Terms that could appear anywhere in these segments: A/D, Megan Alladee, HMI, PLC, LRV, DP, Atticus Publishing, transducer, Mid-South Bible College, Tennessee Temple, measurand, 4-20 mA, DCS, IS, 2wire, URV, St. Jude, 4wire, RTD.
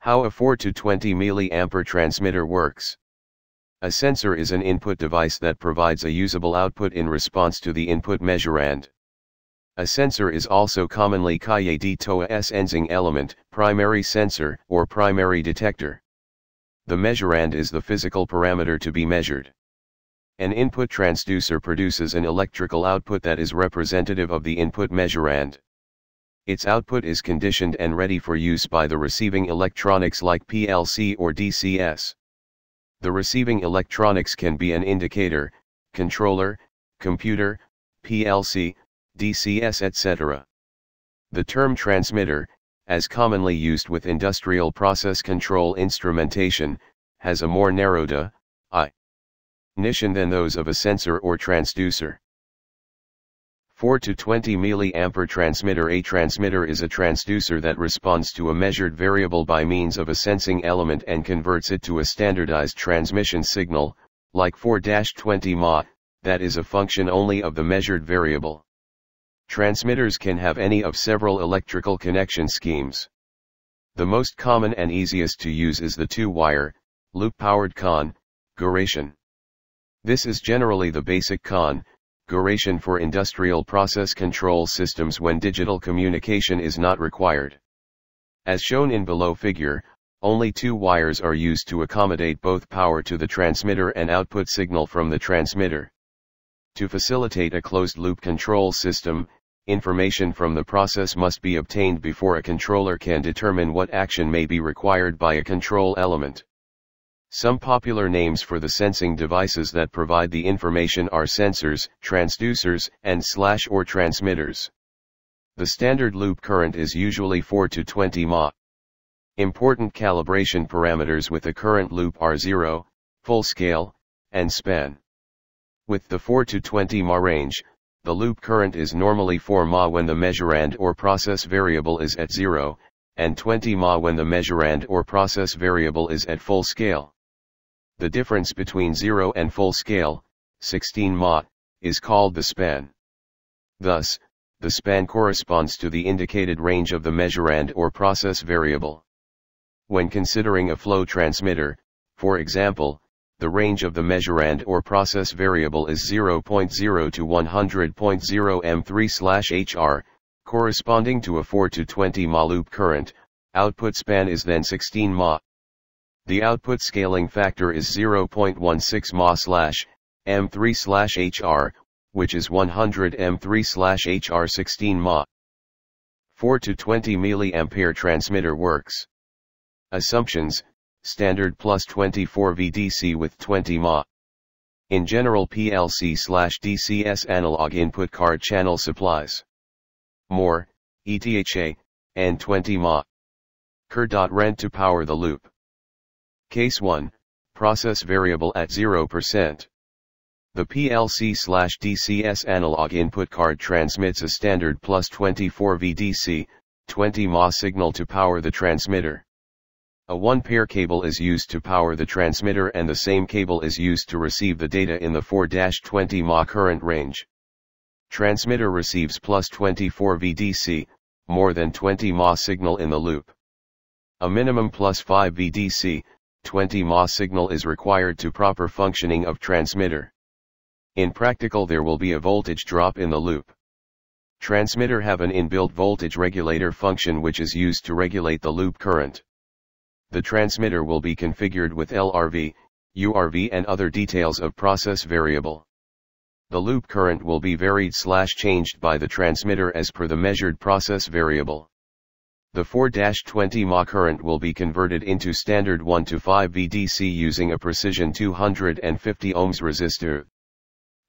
How a 4-20 mA transmitter works. A sensor is an input device that provides a usable output in response to the input measurand. A sensor is also commonly called sensing element, primary sensor, or primary detector. The measurand is the physical parameter to be measured. An input transducer produces an electrical output that is representative of the input measurand. Its output is conditioned and ready for use by the receiving electronics like PLC or DCS. The receiving electronics can be an indicator, controller, computer, PLC, DCS, etc. The term transmitter, as commonly used with industrial process control instrumentation, has a more narrow definition than those of a sensor or transducer. 4-20 mA transmitter. A transmitter is a transducer that responds to a measured variable by means of a sensing element and converts it to a standardized transmission signal, like 4-20 mA, that is a function only of the measured variable. Transmitters can have any of several electrical connection schemes. The most common and easiest to use is the two-wire, loop-powered configuration. This is generally the basic configuration for industrial process control systems when digital communication is not required. As shown in below figure, only two wires are used to accommodate both power to the transmitter and output signal from the transmitter. To facilitate a closed-loop control system, information from the process must be obtained before a controller can determine what action may be required by a control element. Some popular names for the sensing devices that provide the information are sensors, transducers, and / or transmitters. The standard loop current is usually 4-20 mA. Important calibration parameters with a current loop are 0, full scale, and span. With the 4-20 mA range, the loop current is normally 4 mA when the measurand or process variable is at 0, and 20 mA when the measurand or process variable is at full scale. The difference between 0 and full scale, 16 mA, is called the span. Thus, the span corresponds to the indicated range of the measurand or process variable. When considering a flow transmitter, for example, the range of the measurand or process variable is 0.0 to 100.0 m3/hr, corresponding to a 4-20 mA loop current. Output span is then 16 mA. The output scaling factor is 0.16 mA/m3/hr, which is 100 m3/hr 16 mA. 4-20 mA transmitter works. Assumptions: standard +24V DC with 20 mA. In general, PLC/DCS analog input card channel supplies. More, ETHA, and 20 mA. Current to power the loop. Case 1, process variable at 0%. The PLC/DCS analog input card transmits a standard +24V DC, 20 mA signal to power the transmitter. A one-pair cable is used to power the transmitter and the same cable is used to receive the data in the 4-20 mA current range. Transmitter receives +24V DC, more than 20 mA signal in the loop. A minimum +5V DC, 20 mA signal is required to proper functioning of transmitter. In practical, there will be a voltage drop in the loop. Transmitter have an inbuilt voltage regulator function which is used to regulate the loop current. The transmitter will be configured with LRV, URV and other details of process variable. The loop current will be varied/changed by the transmitter as per the measured process variable. The 4-20 mA current will be converted into standard 1-5V DC using a precision 250 ohms resistor.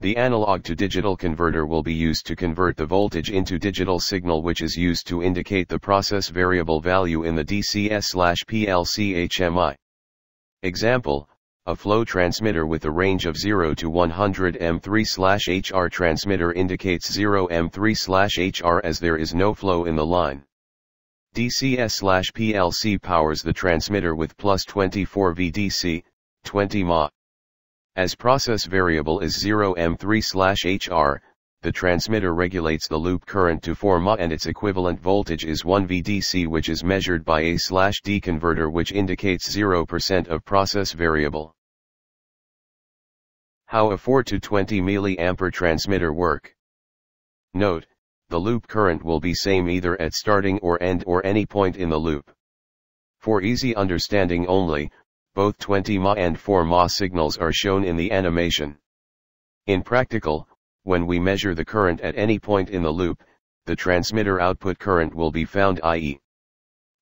The analog to digital converter will be used to convert the voltage into digital signal, which is used to indicate the process variable value in the DCS/PLC HMI. Example: a flow transmitter with a range of 0 to 100 m3/hr transmitter indicates 0 m3/hr as there is no flow in the line. DCS/PLC powers the transmitter with +24V DC, 20 mA. As process variable is 0 m3/hr, the transmitter regulates the loop current to 4 mA and its equivalent voltage is 1 VDC, which is measured by A/D converter, which indicates 0% of process variable. How a 4-20 mA transmitter work. Note, the loop current will be same either at starting or end or any point in the loop. For easy understanding only, both 20 mA and 4 mA signals are shown in the animation. In practical, when we measure the current at any point in the loop, the transmitter output current will be found, i.e.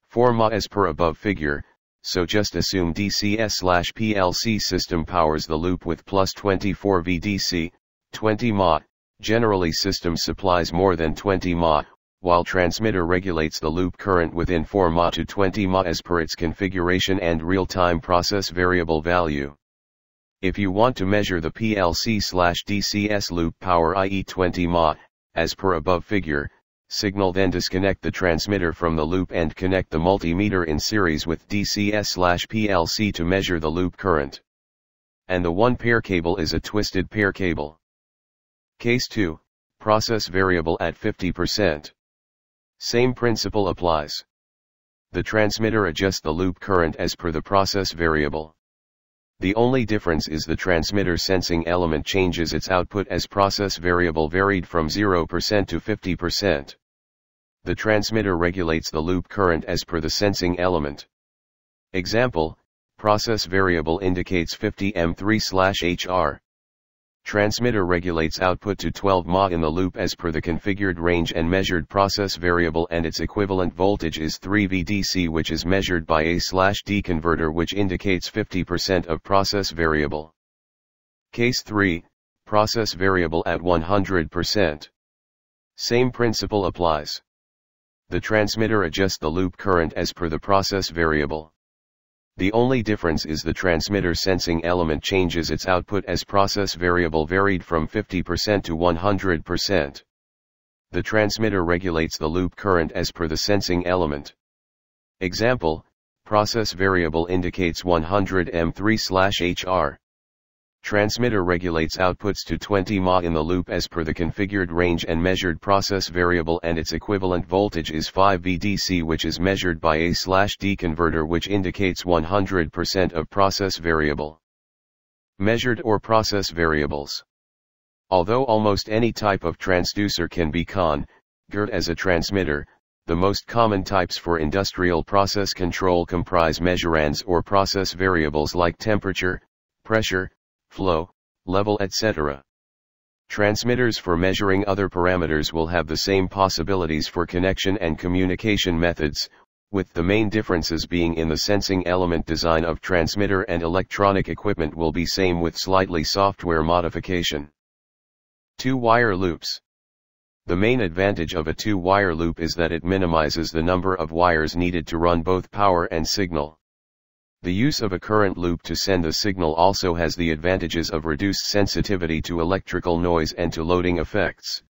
4 mA as per above figure, so just assume DCS/PLC system powers the loop with plus 24 VDC, 20 mA, generally system supplies more than 20 mA, while transmitter regulates the loop current within 4 mA to 20 mA as per its configuration and real-time process variable value. If you want to measure the PLC/DCS loop power, i.e. 20 mA, as per above figure, signal then disconnect the transmitter from the loop and connect the multimeter in series with DCS/PLC to measure the loop current. And the one pair cable is a twisted pair cable. Case 2, process variable at 50%. Same principle applies. The transmitter adjusts the loop current as per the process variable. The only difference is the transmitter sensing element changes its output as process variable varied from 0% to 50%. The transmitter regulates the loop current as per the sensing element. Example, process variable indicates 50 M3/HR. Transmitter regulates output to 12 mA in the loop as per the configured range and measured process variable, and its equivalent voltage is 3 VDC, which is measured by A/D converter, which indicates 50% of process variable. Case 3, process variable at 100%. Same principle applies. The transmitter adjusts the loop current as per the process variable. The only difference is the transmitter sensing element changes its output as process variable varied from 50% to 100%. The transmitter regulates the loop current as per the sensing element. Example, process variable indicates 100 M3/HR. Transmitter regulates outputs to 20 mA in the loop as per the configured range and measured process variable, and its equivalent voltage is 5 VDC, which is measured by A/D converter, which indicates 100% of process variable. Measured or process variables. Although almost any type of transducer can be configured as a transmitter, the most common types for industrial process control comprise measurands or process variables like temperature, pressure, flow, level, etc. Transmitters for measuring other parameters will have the same possibilities for connection and communication methods, with the main differences being in the sensing element. Design of transmitter and electronic equipment will be same with slightly software modification. Two-wire loops. The main advantage of a two-wire loop is that it minimizes the number of wires needed to run both power and signal. The use of a current loop to send the signal also has the advantages of reduced sensitivity to electrical noise and to loading effects.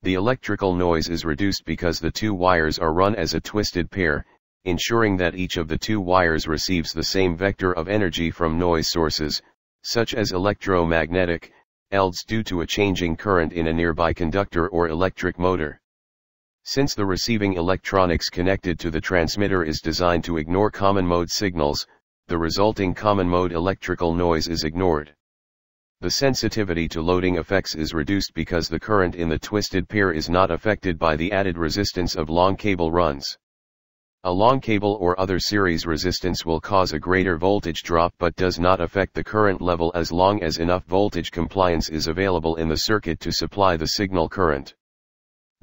The electrical noise is reduced because the two wires are run as a twisted pair, ensuring that each of the two wires receives the same vector of energy from noise sources, such as electromagnetic, LEDs, due to a changing current in a nearby conductor or electric motor. Since the receiving electronics connected to the transmitter is designed to ignore common mode signals, the resulting common mode electrical noise is ignored. The sensitivity to loading effects is reduced because the current in the twisted pair is not affected by the added resistance of long cable runs. A long cable or other series resistance will cause a greater voltage drop but does not affect the current level as long as enough voltage compliance is available in the circuit to supply the signal current.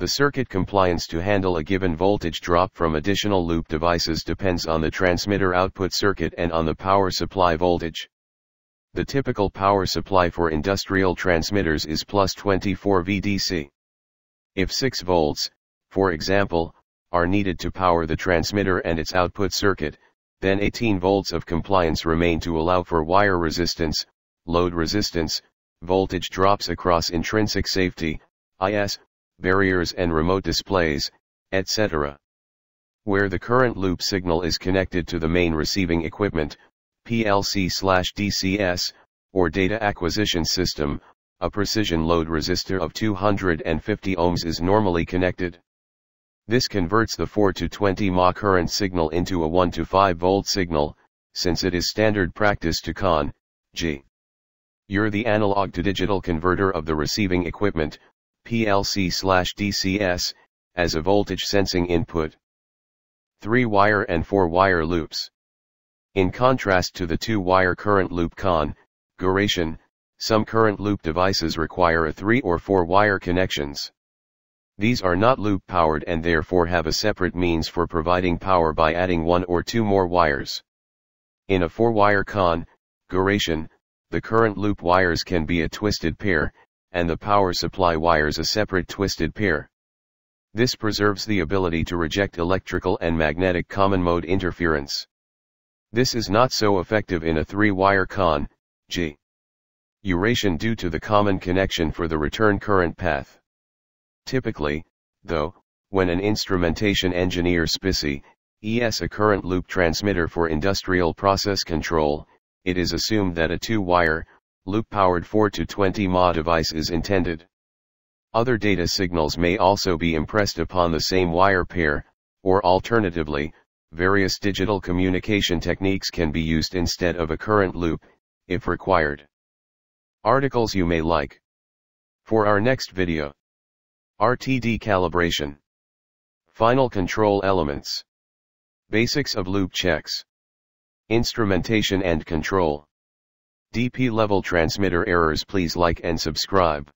The circuit compliance to handle a given voltage drop from additional loop devices depends on the transmitter output circuit and on the power supply voltage. The typical power supply for industrial transmitters is plus 24 VDC. If 6 volts, for example, are needed to power the transmitter and its output circuit, then 18 volts of compliance remain to allow for wire resistance, load resistance, voltage drops across intrinsic safety, IS, barriers and remote displays, etc. Where the current loop signal is connected to the main receiving equipment, PLC/DCS, or data acquisition system, a precision load resistor of 250 ohms is normally connected. This converts the 4-20 mA current signal into a 1-5 volt signal, since it is standard practice to configure the analog to digital converter of the receiving equipment, PLC/DCS, as a voltage sensing input. 3-wire and 4-wire loops. In contrast to the 2-wire current loop configuration, some current loop devices require a 3 or 4-wire connections. These are not loop powered and therefore have a separate means for providing power by adding 1 or 2 more wires. In a 4-wire configuration, the current loop wires can be a twisted pair, and the power supply wires a separate twisted pair. This preserves the ability to reject electrical and magnetic common mode interference. This is not so effective in a 3-wire configuration due to the common connection for the return current path. Typically, though, when an instrumentation engineer specifies a current loop transmitter for industrial process control, it is assumed that a 2-wire, loop-powered 4-20 mA device is intended. Other data signals may also be impressed upon the same wire pair, or alternatively, various digital communication techniques can be used instead of a current loop, if required. Articles you may like. For our next video. RTD calibration. Final control elements. Basics of loop checks. Instrumentation and control. DP level transmitter errors. Please like and subscribe.